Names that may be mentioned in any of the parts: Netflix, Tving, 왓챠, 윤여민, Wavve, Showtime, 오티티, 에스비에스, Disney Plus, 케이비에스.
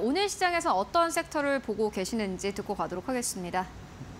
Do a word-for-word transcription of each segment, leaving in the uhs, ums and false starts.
오늘 시장에서 어떤 섹터를 보고 계시는지 듣고 가도록 하겠습니다.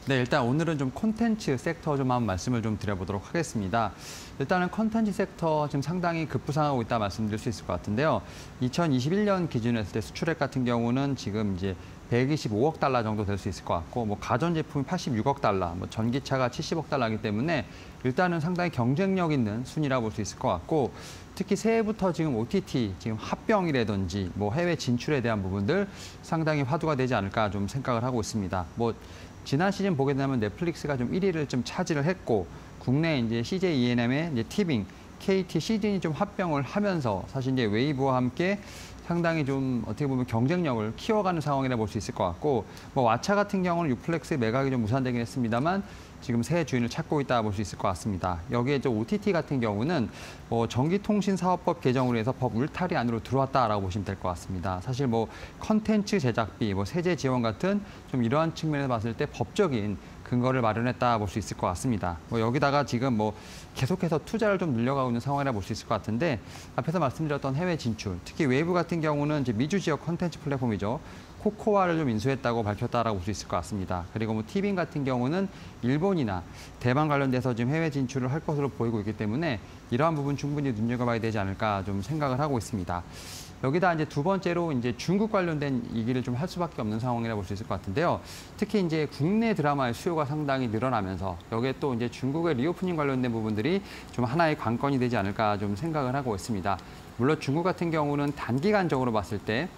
네, 일단 오늘은 좀 콘텐츠 섹터 좀 한번 말씀을 좀 드려보도록 하겠습니다. 일단은 콘텐츠 섹터 지금 상당히 급부상하고 있다 말씀드릴 수 있을 것 같은데요. 이천이십일 년 기준으로 했을 때 수출액 같은 경우는 지금 이제 백이십오억 달러 정도 될 수 있을 것 같고, 뭐 가전제품이 팔십육억 달러, 뭐 전기차가 칠십억 달러이기 때문에 일단은 상당히 경쟁력 있는 순위라 볼 수 있을 것 같고, 특히 새해부터 지금 오티티, 지금 합병이라든지 뭐 해외 진출에 대한 부분들 상당히 화두가 되지 않을까 좀 생각을 하고 있습니다. 뭐 지난 시즌 보게 되면 넷플릭스가 좀 일 위를 좀 차지를 했고, 국내 이제 씨제이 이엔엠의 이제 티빙, 케이티 시즌이 좀 합병을 하면서 사실 이제 웨이브와 함께 상당히 좀 어떻게 보면 경쟁력을 키워가는 상황이라 볼 수 있을 것 같고, 뭐 왓챠 같은 경우는 유플렉스의 매각이 좀 무산되긴 했습니다만 지금 새 주인을 찾고 있다 볼 수 있을 것 같습니다. 여기에 저 오티티 같은 경우는 뭐 전기통신사업법 개정으로 해서 법 울타리 안으로 들어왔다라고 보시면 될 것 같습니다. 사실 뭐 컨텐츠 제작비, 뭐 세제 지원 같은 좀 이러한 측면에서 봤을 때 법적인 근거를 마련했다 볼 수 있을 것 같습니다. 뭐 여기다가 지금 뭐 계속해서 투자를 좀 늘려가고 있는 상황이라 볼 수 있을 것 같은데, 앞에서 말씀드렸던 해외 진출, 특히 웨이브 같은 경우는 이제 미주 지역 콘텐츠 플랫폼이죠. 코코아를 좀 인수했다고 밝혔다라고 볼 수 있을 것 같습니다. 그리고 뭐 티빙 같은 경우는 일본이나 대만 관련돼서 지금 해외 진출을 할 것으로 보이고 있기 때문에 이러한 부분 충분히 눈여겨봐야 되지 않을까 좀 생각을 하고 있습니다. 여기다 이제 두 번째로 이제 중국 관련된 얘기를 좀 할 수밖에 없는 상황이라 볼 수 있을 것 같은데요. 특히 이제 국내 드라마의 수요가 상당히 늘어나면서 여기에 또 이제 중국의 리오프닝 관련된 부분들이 좀 하나의 관건이 되지 않을까 좀 생각을 하고 있습니다. 물론 중국 같은 경우는 단기간적으로 봤을 때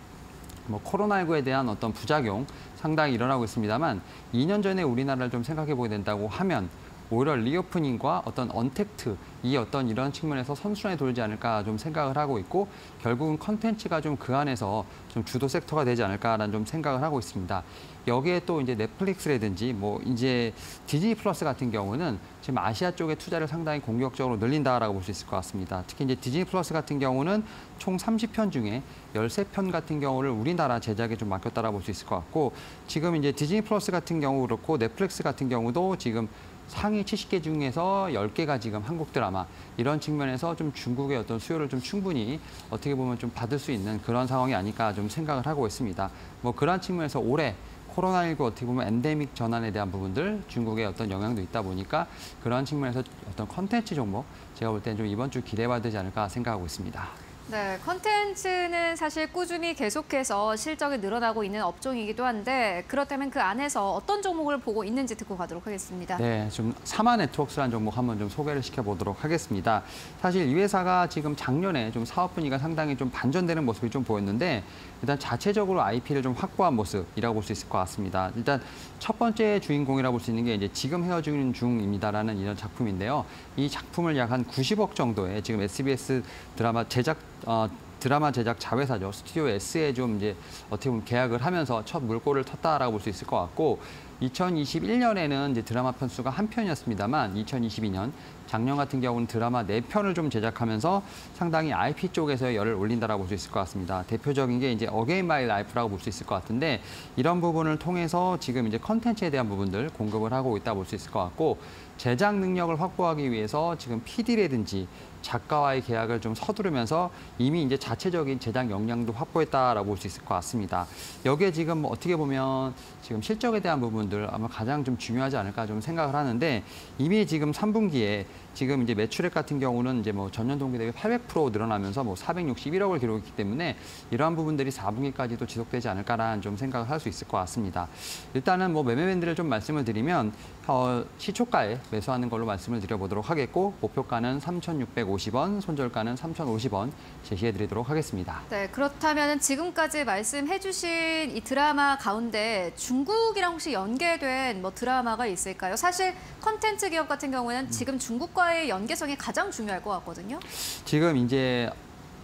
뭐 코로나십구에 대한 어떤 부작용 상당히 일어나고 있습니다만, 이 년 전에 우리나라를 좀 생각해 보게 된다고 하면 오히려 리오프닝과 어떤 언택트, 이 어떤 이런 측면에서 선순환이 돌지 않을까 좀 생각을 하고 있고, 결국은 컨텐츠가 좀 그 안에서 좀 주도 섹터가 되지 않을까라는 좀 생각을 하고 있습니다. 여기에 또 이제 넷플릭스라든지 뭐 이제 디즈니 플러스 같은 경우는 지금 아시아 쪽에 투자를 상당히 공격적으로 늘린다라고 볼 수 있을 것 같습니다. 특히 이제 디즈니 플러스 같은 경우는 총 삼십 편 중에 십삼 편 같은 경우를 우리나라 제작에 좀 맡겼다라고 볼 수 있을 것 같고, 지금 이제 디즈니 플러스 같은 경우 그렇고 넷플릭스 같은 경우도 지금 상위 칠십 개 중에서 열 개가 지금 한국 드라마, 이런 측면에서 좀 중국의 어떤 수요를 좀 충분히 어떻게 보면 좀 받을 수 있는 그런 상황이 아닐까 좀 생각을 하고 있습니다. 뭐 그런 측면에서 올해 코로나십구 어떻게 보면 엔데믹 전환에 대한 부분들, 중국의 어떤 영향도 있다 보니까 그런 측면에서 어떤 컨텐츠 종목, 제가 볼 때는 좀 이번 주 기대해봐야 되지 않을까 생각하고 있습니다. 네, 컨텐츠는 사실 꾸준히 계속해서 실적이 늘어나고 있는 업종이기도 한데, 그렇다면 그 안에서 어떤 종목을 보고 있는지 듣고 가도록 하겠습니다. 네, 좀 삼아 네트워크스라는 종목 한번 좀 소개를 시켜보도록 하겠습니다. 사실 이 회사가 지금 작년에 좀 사업 분위기가 상당히 좀 반전되는 모습이 좀 보였는데, 일단 자체적으로 아이피를 좀 확보한 모습이라고 볼 수 있을 것 같습니다. 일단 첫 번째 주인공이라고 볼 수 있는 게 이제 지금 헤어지는 중입니다라는 이런 작품인데요. 이 작품을 약 한 구십억 정도의 지금 에스비에스 드라마 제작 어, 드라마 제작 자회사죠. 스튜디오 S에 좀 이제 어떻게 보면 계약을 하면서 첫 물꼬를 텄다라고 볼 수 있을 것 같고, 이천이십일 년에는 이제 드라마 편수가 한 편이었습니다만, 이천이십이 년 작년 같은 경우는 드라마 네 편을 좀 제작하면서 상당히 아이피 쪽에서의 열을 올린다라고 볼 수 있을 것 같습니다. 대표적인 게 이제 어게인 마이 라이프라고 볼 수 있을 것 같은데, 이런 부분을 통해서 지금 이제 컨텐츠에 대한 부분들 공급을 하고 있다 볼 수 있을 것 같고, 제작 능력을 확보하기 위해서 지금 피디라든지 작가와의 계약을 좀 서두르면서 이미 이제 자체적인 제작 역량도 확보했다라고 볼 수 있을 것 같습니다. 여기에 지금 어떻게 보면 지금 실적에 대한 부분들 아마 가장 좀 중요하지 않을까 좀 생각을 하는데, 이미 지금 삼 분기에 지금 이제 매출액 같은 경우는 이제 뭐 전년 동기 대비 팔백 퍼센트 늘어나면서 뭐 사백육십일억을 기록했기 때문에 이러한 부분들이 사 분기까지도 지속되지 않을까라는 좀 생각을 할 수 있을 것 같습니다. 일단은 뭐 매매 밴드를 좀 말씀을 드리면 어, 시초가에 매수하는 걸로 말씀을 드려보도록 하겠고, 목표가는 삼천육백오십 원, 손절가는 삼천오십 원 제시해드리도록 하겠습니다. 네, 그렇다면 지금까지 말씀해주신 이 드라마 가운데 중국이랑 혹시 연계된 뭐 드라마가 있을까요? 사실 컨텐츠 기업 같은 경우는 지금 중국과 과의 연계성이 가장 중요할 것 같거든요. 지금 이제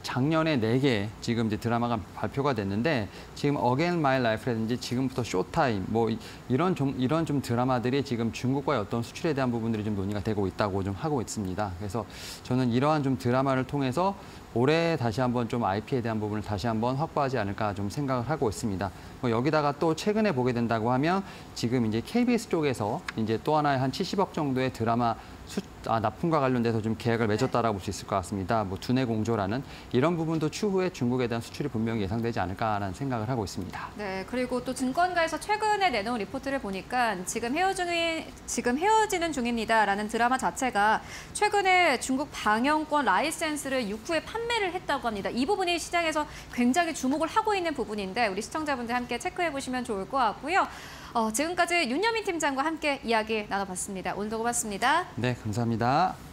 작년에 네 개 지금 이제 드라마가 발표가 됐는데, 지금 어게인 마이 라이프라든지 지금부터 쇼타임 뭐 이런 좀 이런 좀 드라마들이 지금 중국과의 어떤 수출에 대한 부분들이 좀 논의가 되고 있다고 좀 하고 있습니다. 그래서 저는 이러한 좀 드라마를 통해서 올해 다시 한번 좀 아이피에 대한 부분을 다시 한번 확보하지 않을까 좀 생각을 하고 있습니다. 뭐 여기다가 또 최근에 보게 된다고 하면 지금 이제 케이비에스 쪽에서 이제 또 하나의 한 칠십억 정도의 드라마 수, 아, 납품과 관련돼서 좀 계약을 맺었다라고 볼 수 있을 것 같습니다. 뭐 두뇌 공조라는 이런 부분도 추후에 중국에 대한 수출이 분명히 예상되지 않을까라는 생각을 하고 있습니다. 네, 그리고 또 증권가에서 최근에 내놓은 리포트를 보니까 지금 헤어지는 지금 헤어지는 중입니다라는 드라마 자체가 최근에 중국 방영권 라이센스를 육후에 판매를 했다고 합니다. 이 부분이 시장에서 굉장히 주목을 하고 있는 부분인데 우리 시청자분들 함께 체크해 보시면 좋을 것 같고요. 어, 지금까지 윤여민 팀장과 함께 이야기 나눠봤습니다. 오늘도 고맙습니다. 네, 감사합니다.